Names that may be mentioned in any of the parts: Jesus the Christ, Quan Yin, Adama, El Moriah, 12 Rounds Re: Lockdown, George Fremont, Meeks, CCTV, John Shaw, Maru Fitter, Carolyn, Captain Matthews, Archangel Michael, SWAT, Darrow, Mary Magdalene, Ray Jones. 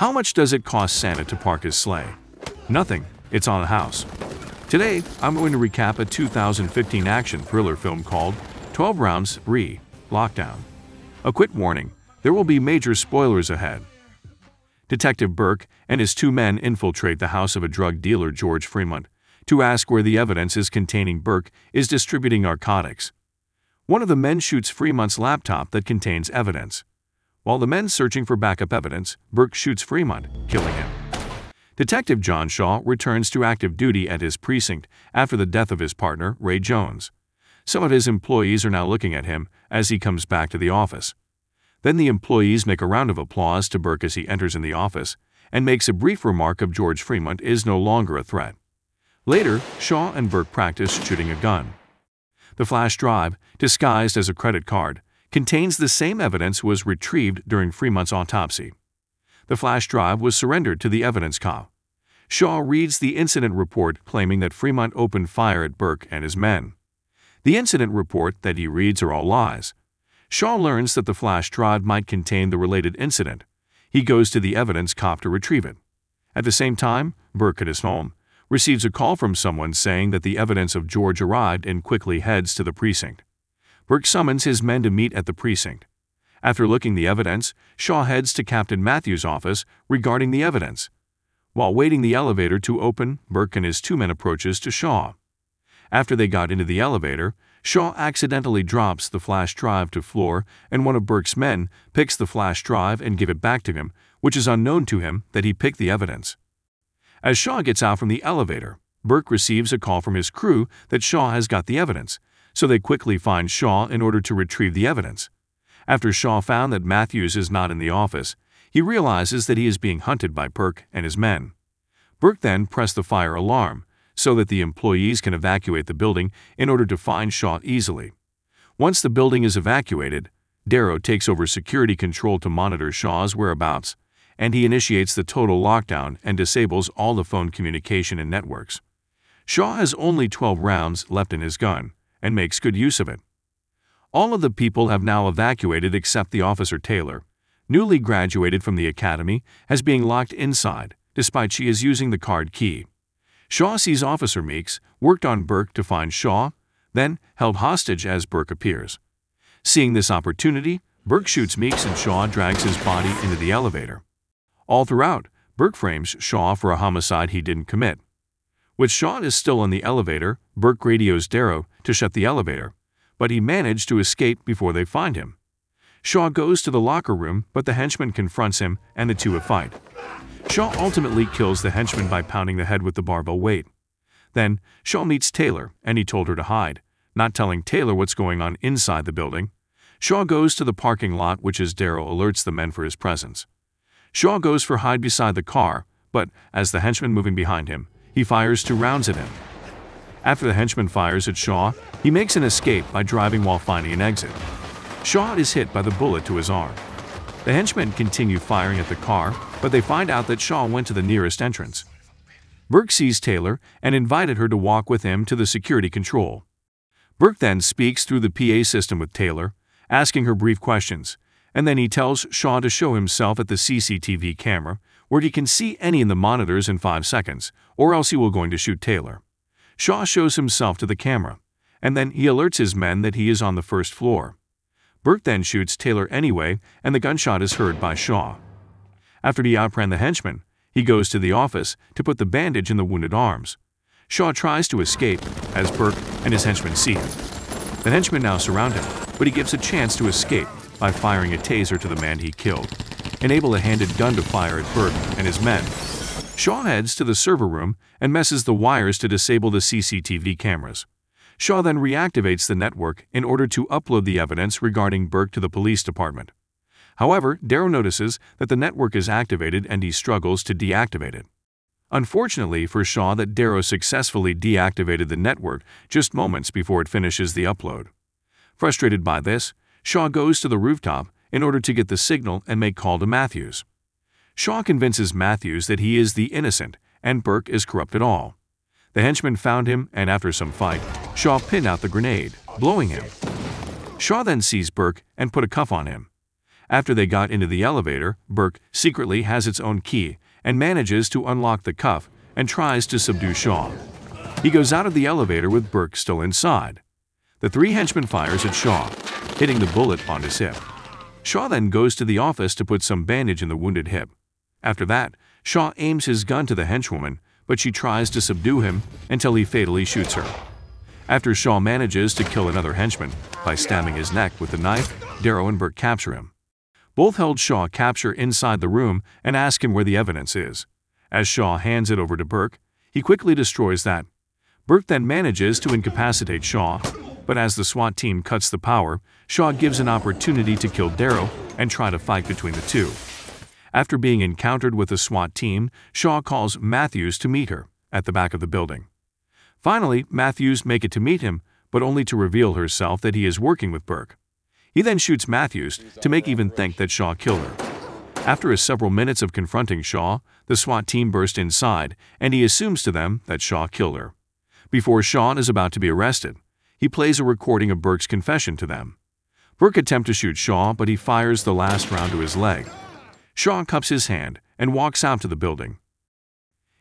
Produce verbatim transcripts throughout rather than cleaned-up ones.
How much does it cost Santa to park his sleigh? Nothing. It's on the house. Today, I'm going to recap a two thousand fifteen action thriller film called twelve Rounds Re: Lockdown. A quick warning, there will be major spoilers ahead. Detective Burke and his two men infiltrate the house of a drug dealer, George Fremont, to ask where the evidence is containing Burke is distributing narcotics. One of the men shoots Fremont's laptop that contains evidence. While the men searching for backup evidence, Burke shoots Fremont, killing him. Detective John Shaw returns to active duty at his precinct after the death of his partner, Ray Jones. Some of his employees are now looking at him as he comes back to the office. Then the employees make a round of applause to Burke as he enters in the office and makes a brief remark of George Fremont is no longer a threat. Later, Shaw and Burke practice shooting a gun. The flash drive, disguised as a credit card, contains the same evidence was retrieved during Fremont's autopsy. The flash drive was surrendered to the evidence cop. Shaw reads the incident report claiming that Fremont opened fire at Burke and his men. The incident report that he reads are all lies. Shaw learns that the flash drive might contain the related incident. He goes to the evidence cop to retrieve it. At the same time, Burke at his home receives a call from someone saying that the evidence of George arrived and quickly heads to the precinct. Burke summons his men to meet at the precinct. After looking the evidence, Shaw heads to Captain Matthews' office regarding the evidence. While waiting the elevator to open, Burke and his two men approaches to Shaw. After they got into the elevator, Shaw accidentally drops the flash drive to floor and one of Burke's men picks the flash drive and give it back to him, which is unknown to him that he picked the evidence. As Shaw gets out from the elevator, Burke receives a call from his crew that Shaw has got the evidence, so they quickly find Shaw in order to retrieve the evidence. After Shaw found that Matthews is not in the office, he realizes that he is being hunted by Burke and his men. Burke then pressed the fire alarm, so that the employees can evacuate the building in order to find Shaw easily. Once the building is evacuated, Darrow takes over security control to monitor Shaw's whereabouts, and he initiates the total lockdown and disables all the phone communication and networks. Shaw has only twelve rounds left in his gun, and makes good use of it. All of the people have now evacuated except the officer Taylor, newly graduated from the academy, as being locked inside, despite she is using the card key. Shaw sees Officer Meeks, worked on Burke to find Shaw, then held hostage as Burke appears. Seeing this opportunity, Burke shoots Meeks and Shaw drags his body into the elevator. All throughout, Burke frames Shaw for a homicide he didn't commit. With Shaw is still in the elevator, Burke radios Darrow to shut the elevator, but he managed to escape before they find him. Shaw goes to the locker room, but the henchman confronts him and the two have a fight. Shaw ultimately kills the henchman by pounding the head with the barbell weight. Then, Shaw meets Taylor, and he told her to hide, not telling Taylor what's going on inside the building. Shaw goes to the parking lot, which is Darrow alerts the men for his presence. Shaw goes for hide beside the car, but as the henchman moving behind him, he fires two rounds at him. After the henchman fires at Shaw, he makes an escape by driving while finding an exit. Shaw is hit by the bullet to his arm. The henchmen continue firing at the car, but they find out that Shaw went to the nearest entrance. Burke sees Taylor and invited her to walk with him to the security control. Burke then speaks through the P A system with Taylor, asking her brief questions, and then he tells Shaw to show himself at the C C T V camera, where he can see any in the monitors in five seconds, or else he will going to shoot Taylor. Shaw shows himself to the camera, and then he alerts his men that he is on the first floor. Burke then shoots Taylor anyway, and the gunshot is heard by Shaw. After he outran the henchman, he goes to the office to put the bandage in the wounded arms. Shaw tries to escape, as Burke and his henchmen see him. The henchmen now surround him, but he gives a chance to escape by firing a taser to the man he killed, and able a handed gun to fire at Burke and his men. Shaw heads to the server room and messes the wires to disable the C C T V cameras. Shaw then reactivates the network in order to upload the evidence regarding Burke to the police department. However, Darrow notices that the network is activated and he struggles to deactivate it. Unfortunately for Shaw that Darrow successfully deactivated the network just moments before it finishes the upload. Frustrated by this, Shaw goes to the rooftop in order to get the signal and make call to Matthews. Shaw convinces Matthews that he is the innocent and Burke is corrupt at all. The henchman found him, and after some fight, Shaw pinned out the grenade, blowing him. Shaw then sees Burke and put a cuff on him. After they got into the elevator, Burke secretly has its own key and manages to unlock the cuff and tries to subdue Shaw. He goes out of the elevator with Burke still inside. The three henchmen fires at Shaw, hitting the bullet on his hip. Shaw then goes to the office to put some bandage in the wounded hip. After that, Shaw aims his gun to the henchwoman, but she tries to subdue him until he fatally shoots her. After Shaw manages to kill another henchman by stabbing his neck with the knife, Darrow and Burke capture him. Both held Shaw capture inside the room and ask him where the evidence is. As Shaw hands it over to Burke, he quickly destroys that. Burke then manages to incapacitate Shaw, but as the SWAT team cuts the power, Shaw gives an opportunity to kill Darrow and try to fight between the two. After being encountered with the SWAT team, Shaw calls Matthews to meet her at the back of the building. Finally, Matthews makes it to meet him, but only to reveal herself that he is working with Burke. He then shoots Matthews to make even think that Shaw killed her. After several minutes of confronting Shaw, the SWAT team bursts inside, and he assumes to them that Shaw killed her. Before Shaw is about to be arrested, he plays a recording of Burke's confession to them. Burke attempts to shoot Shaw, but he fires the last round to his leg. Shaw cups his hand and walks out to the building.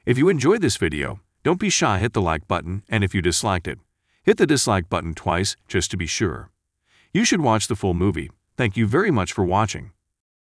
If you enjoyed this video, don't be shy, hit the like button, and if you disliked it, hit the dislike button twice just to be sure. You should watch the full movie. Thank you very much for watching.